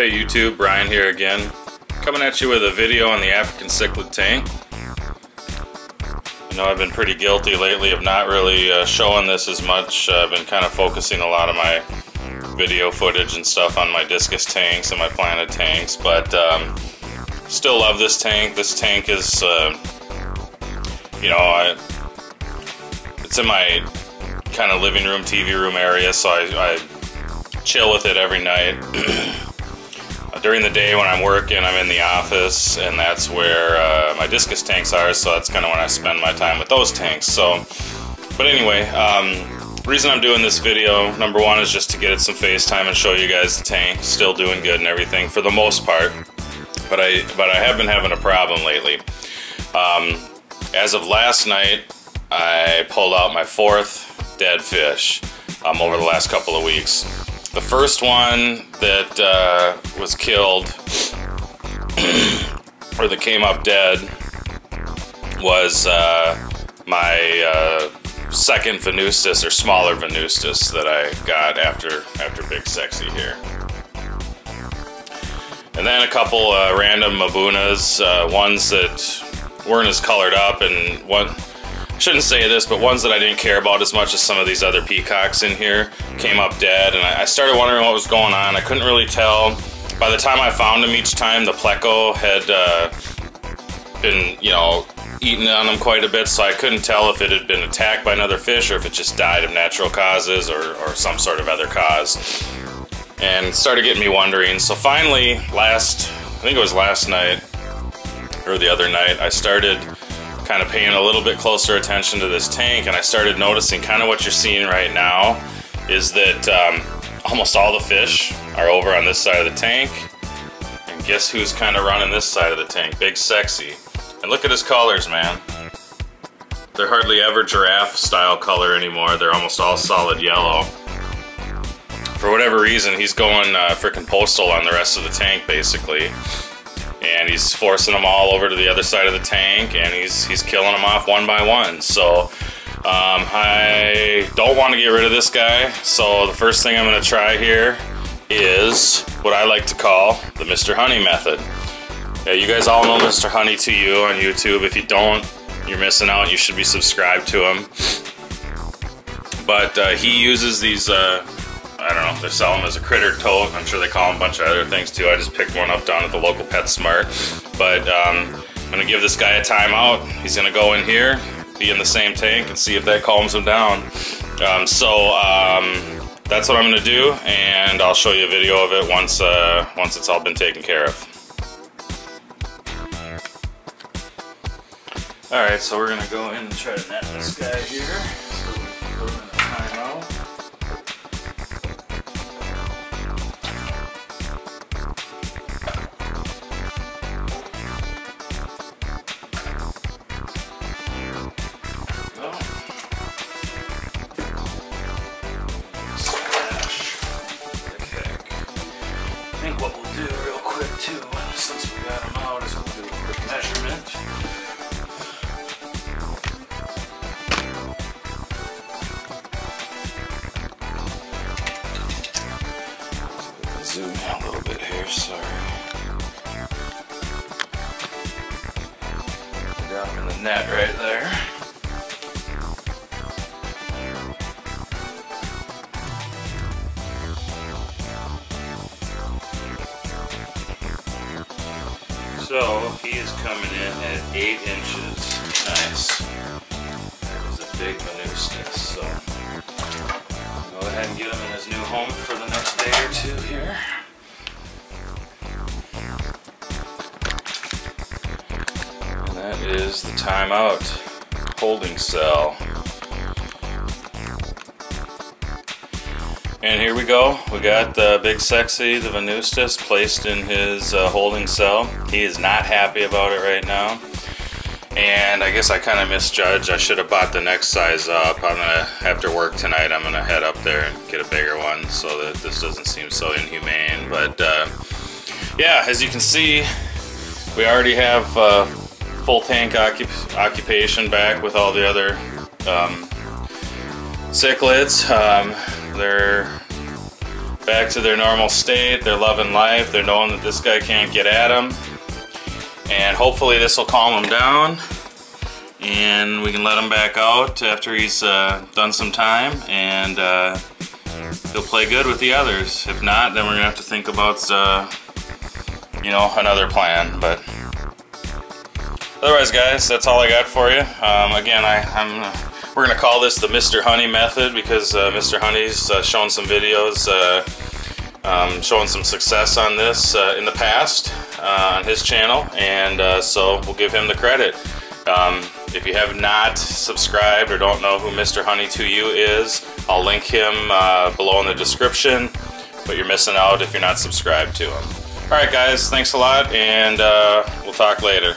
Hey YouTube, Brian here again, coming at you with a video on the African Cichlid tank. I know I've been pretty guilty lately of not really showing this as much. I've been kind of focusing a lot of my video footage and stuff on my discus tanks and my planted tanks, but still love this tank. This tank is, you know, it's in my kind of living room, TV room area, so I chill with it every night. During the day when I'm working, I'm in the office, and that's where my discus tanks are, so that's kind of when I spend my time with those tanks. So, but anyway, reason I'm doing this video, number one, is just to get it some face time and show you guys the tank. Still doing good and everything for the most part, but I have been having a problem lately. As of last night, I pulled out my fourth dead fish over the last couple of weeks. The first one that was killed, or that came up dead, was my second Venustus, or smaller Venustus, that I got after Big Sexy here. And then a couple random Mabunas, ones that weren't as colored up, and one, shouldn't say this, but ones that I didn't care about as much as some of these other peacocks in here came up dead, and I started wondering what was going on. I couldn't really tell. By the time I found them each time, the pleco had been, you know, eating on them quite a bit, so I couldn't tell if it had been attacked by another fish or if it just died of natural causes or some sort of other cause, and it started getting me wondering. So finally, I think it was last night or the other night, I started kind of paying a little bit closer attention to this tank, and I started noticing kind of what you're seeing right now is that almost all the fish are over on this side of the tank, and guess who's kind of running this side of the tank? Big Sexy. And look at his colors, man. They're hardly ever giraffe style color anymore. They're almost all solid yellow. For whatever reason, he's going freaking postal on the rest of the tank basically. And he's forcing them all over to the other side of the tank, and he's killing them off one by one. So I don't want to get rid of this guy, so the first thing I'm going to try here is what I like to call the Mr. Honey Method. Yeah, you guys all know Mr. Honey2U on YouTube. If you don't, you're missing out. You should be subscribed to him. But he uses these, I don't know if they sell them as a critter tote. I'm sure they call them a bunch of other things too. I just picked one up down at the local Pet Smart. But I'm going to give this guy a timeout. He's going to go in here, be in the same tank, and see if that calms him down. That's what I'm going to do, and I'll show you a video of it once it's all been taken care of. Alright, so we're going to go in and try to net this guy here. So we can put him in a timeout. Since we got them out, is we'll do a quick measurement. Zoom in a little bit here, sorry. We got them in the net right there. So he is coming in at 8 inches. Nice. That was a big Venustus. So go ahead and get him in his new home for the next day or two here. And that is the timeout holding cell. And here we go. We got the Big Sexy, the Venustus, placed in his holding cell. He is not happy about it right now. And I guess I kind of misjudged. I should have bought the next size up. I'm gonna, after work tonight, I'm gonna head up there and get a bigger one so that this doesn't seem so inhumane. But yeah, as you can see, we already have full tank occupation back with all the other cichlids. They're back to their normal state. They're loving life. They're knowing that this guy can't get at them. And hopefully this will calm them down, and we can let him back out after he's done some time, and he'll play good with the others. If not, then we're gonna have to think about you know, another plan. But otherwise, guys, that's all I got for you. Again, we're gonna call this the Mr. Honey method, because Mr. Honey's shown some videos showing some success on this in the past on his channel, and so we'll give him the credit. If you have not subscribed or don't know who Mr. Honey2U is, I'll link him below in the description, but you're missing out if you're not subscribed to him. Alright guys, thanks a lot, and we'll talk later.